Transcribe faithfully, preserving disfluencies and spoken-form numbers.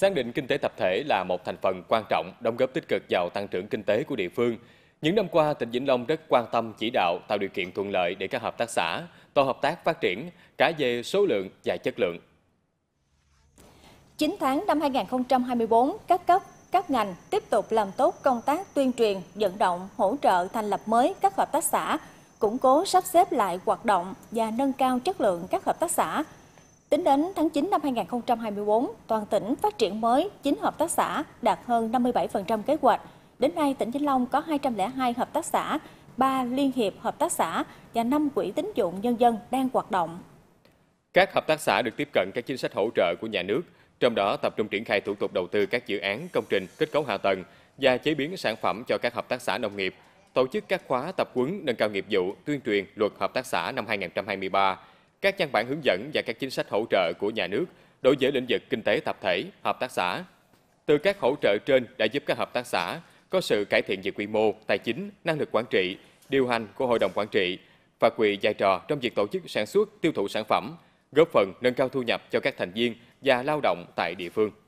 Xác định kinh tế tập thể là một thành phần quan trọng đóng góp tích cực vào tăng trưởng kinh tế của địa phương. Những năm qua, tỉnh Vĩnh Long rất quan tâm chỉ đạo tạo điều kiện thuận lợi để các hợp tác xã, tổ hợp tác phát triển cả về số lượng và chất lượng. chín tháng năm hai nghìn không trăm hai mươi bốn, các cấp, các ngành tiếp tục làm tốt công tác tuyên truyền, vận động, hỗ trợ thành lập mới các hợp tác xã, củng cố sắp xếp lại hoạt động và nâng cao chất lượng các hợp tác xã. Tính đến tháng chín năm hai nghìn không trăm hai mươi bốn, toàn tỉnh phát triển mới chín hợp tác xã, đạt hơn năm mươi bảy phần trăm kế hoạch. Đến nay, tỉnh Vĩnh Long có hai trăm lẻ hai hợp tác xã, ba liên hiệp hợp tác xã và năm quỹ tín dụng nhân dân đang hoạt động. Các hợp tác xã được tiếp cận các chính sách hỗ trợ của nhà nước, trong đó tập trung triển khai thủ tục đầu tư các dự án, công trình, kết cấu hạ tầng và chế biến sản phẩm cho các hợp tác xã nông nghiệp, tổ chức các khóa tập huấn nâng cao nghiệp vụ, tuyên truyền luật hợp tác xã năm hai nghìn không trăm hai mươi ba, các văn bản hướng dẫn và các chính sách hỗ trợ của nhà nước đối với lĩnh vực kinh tế tập thể, hợp tác xã. Từ các hỗ trợ trên đã giúp các hợp tác xã có sự cải thiện về quy mô, tài chính, năng lực quản trị, điều hành của hội đồng quản trị, phát huy vai trò trong việc tổ chức sản xuất, tiêu thụ sản phẩm, góp phần nâng cao thu nhập cho các thành viên và lao động tại địa phương.